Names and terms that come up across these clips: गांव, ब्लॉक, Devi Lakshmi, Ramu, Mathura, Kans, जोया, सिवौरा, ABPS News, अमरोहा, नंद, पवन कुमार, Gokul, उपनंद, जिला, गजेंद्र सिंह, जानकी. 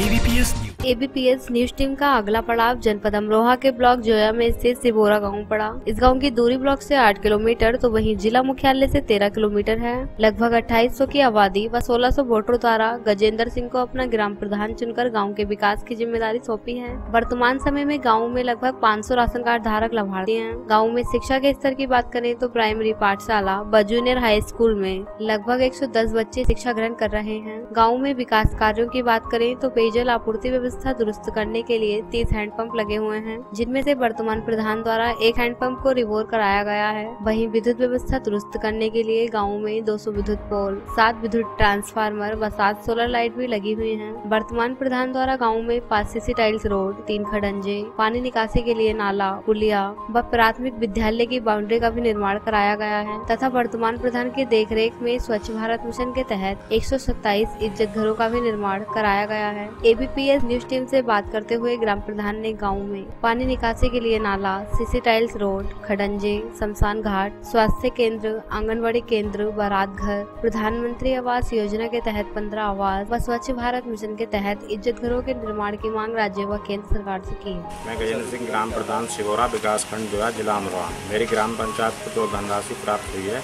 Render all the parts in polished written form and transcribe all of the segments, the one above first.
ABPS news team का अगला पड़ाव जनपद अमरोहा के ब्लॉक जोया में स्थित सिवौरा गांव पड़ा। इस गांव की दूरी ब्लॉक से 8 किलोमीटर तो वहीं जिला मुख्यालय से 13 किलोमीटर है। लगभग 2800 की आबादी व 1600 वोटरों द्वारा गजेंद्र सिंह को अपना ग्राम प्रधान चुनकर गांव के विकास की जिम्मेदारी सौंपी है। वर्तमान समय में गाँव में लगभग 500 राशन कार्ड धारक लाभार्थी है। गाँव में शिक्षा के स्तर की बात करें तो प्राइमरी पाठशाला व जूनियर हाई स्कूल में लगभग 110 बच्चे शिक्षा ग्रहण कर रहे हैं। गाँव में विकास कार्यों की बात करें तो पेयजल आपूर्ति व्यवस्था दुरुस्त करने के लिए 30 हैंडपंप लगे हुए हैं, जिनमें से वर्तमान प्रधान द्वारा एक हैंडपंप को रिवोर कराया गया है। वहीं विद्युत व्यवस्था दुरुस्त करने के लिए गाँव में 200 विद्युत पोल, 7 विद्युत ट्रांसफार्मर व 7 सोलर लाइट भी लगी हुई है। वर्तमान प्रधान द्वारा गाँव में 5 सीसी टाइल्स रोड, 3 खडंजे, पानी निकासी के लिए नाला, पुलिया व प्राथमिक विद्यालय की बाउंड्री का भी निर्माण कराया गया है तथा वर्तमान प्रधान के देखरेख में स्वच्छ भारत मिशन के तहत 127 इज्जत घरों का भी निर्माण कराया गया है। ABPS न्यूज टीम से बात करते हुए ग्राम प्रधान ने गांव में पानी निकासी के लिए नाला, सीसी टाइल्स रोड, खडंजे, शमशान घाट, स्वास्थ्य केंद्र, आंगनवाड़ी केंद्र, बारात घर, प्रधानमंत्री आवास योजना के तहत 15 आवास व स्वच्छ भारत मिशन के तहत इज्जत घरों के निर्माण की मांग राज्य व केंद्र सरकार से की। मैं गजेंद्र सिंह, ग्राम प्रधान सिवौरा, विकास खंड जोया, जिला अमरोहा। मेरी ग्राम पंचायत को जो धनराशि प्राप्त हुई है,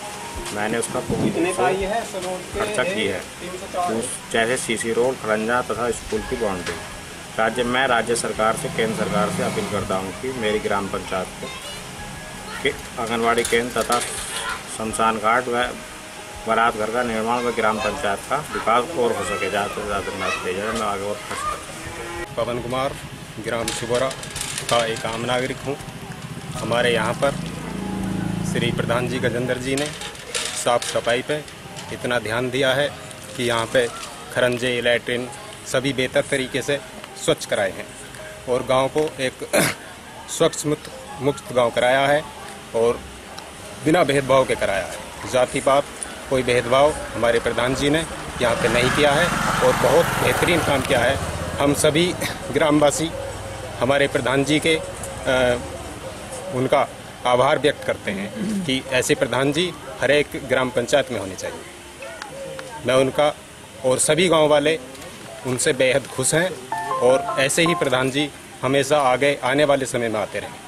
मैंने उसका खर्चा किया है, चाहे सीसी रोड, खड़ंजा तथा स्कूल की बाउंड्री। मैं राज्य सरकार से, केंद्र सरकार से अपील करता हूँ कि मेरी ग्राम पंचायत को आंगनवाड़ी केंद्र तथा शमशान घाट व बारात घर का निर्माण व ग्राम पंचायत का विकास और हो सके ज़्यादा। मैं आगे और पवन कुमार, ग्राम सिवौरा का एक आम नागरिक हूँ। हमारे यहाँ पर श्री प्रधान जी गजेंद्र जी ने साफ सफाई पे इतना ध्यान दिया है कि यहाँ पे खरंजे, लैट्रिन सभी बेहतर तरीके से स्वच्छ कराए हैं और गांव को एक स्वच्छ मुक्त गांव कराया है और बिना भेदभाव के कराया है। जाति पात कोई भेदभाव हमारे प्रधान जी ने यहाँ पे नहीं किया है और बहुत बेहतरीन काम किया है। हम सभी ग्रामवासी हमारे प्रधान जी के उनका आभार व्यक्त करते हैं कि ऐसे प्रधान जी हर एक ग्राम पंचायत में होने चाहिए। मैं उनका और सभी गाँव वाले उनसे बेहद खुश हैं और ऐसे ही प्रधान जी हमेशा आगे आने वाले समय में आते रहें।